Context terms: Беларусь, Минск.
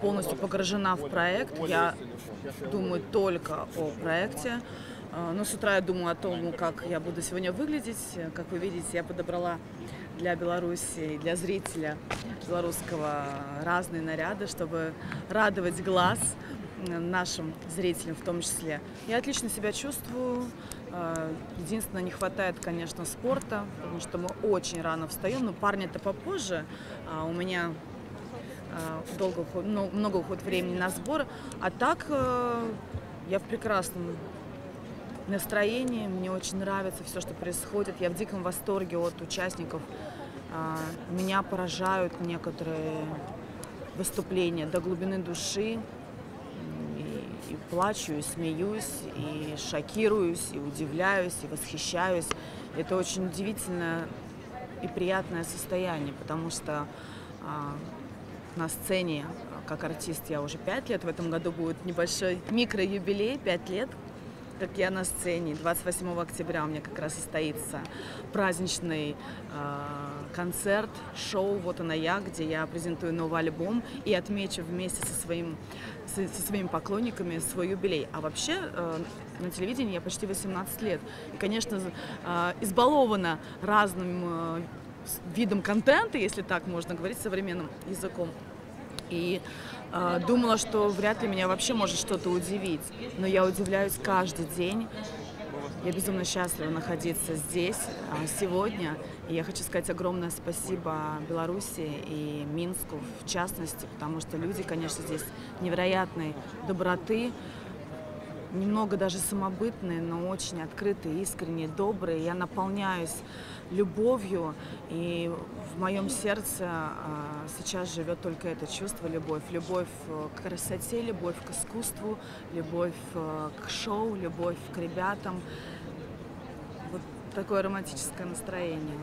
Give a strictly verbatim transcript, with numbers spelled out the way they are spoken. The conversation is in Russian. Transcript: полностью погружена в проект, я думаю только о проекте. Но с утра я думаю о том, как я буду сегодня выглядеть. Как вы видите, я подобрала для Беларуси и для зрителя белорусского разные наряды, чтобы радовать глаз нашим зрителям в том числе. Я отлично себя чувствую. Единственное, не хватает, конечно, спорта, потому что мы очень рано встаем, но парни-то попозже. А у меня долго, много уходит времени на сбор. А так я в прекрасном настроении, мне очень нравится все, что происходит. Я в диком восторге от участников. Меня поражают некоторые выступления до глубины души. И плачу, и смеюсь, и шокируюсь, и удивляюсь, и восхищаюсь. Это очень удивительное и приятное состояние, потому что э, на сцене, как артист, я уже пять лет. В этом году будет небольшой микро-юбилей, пять лет, как я на сцене. двадцать восьмого октября у меня как раз состоится праздничный э, концерт, шоу «Вот она я», где я презентую новый альбом и отмечу вместе со своим... со своими поклонниками свой юбилей. А вообще на телевидении я почти восемнадцать лет. И, конечно, избалована разным видом контента, если так можно говорить современным языком. И думала, что вряд ли меня вообще может что-то удивить. Но я удивляюсь каждый день. Я безумно счастлива находиться здесь, сегодня. И я хочу сказать огромное спасибо Беларуси и Минску в частности, потому что люди, конечно, здесь невероятной доброты, немного даже самобытные, но очень открытые, искренние, добрые. Я наполняюсь любовью, и в моем сердце сейчас живет только это чувство, любовь. Любовь к красоте, любовь к искусству, любовь к шоу, любовь к ребятам. Вот такое романтическое настроение.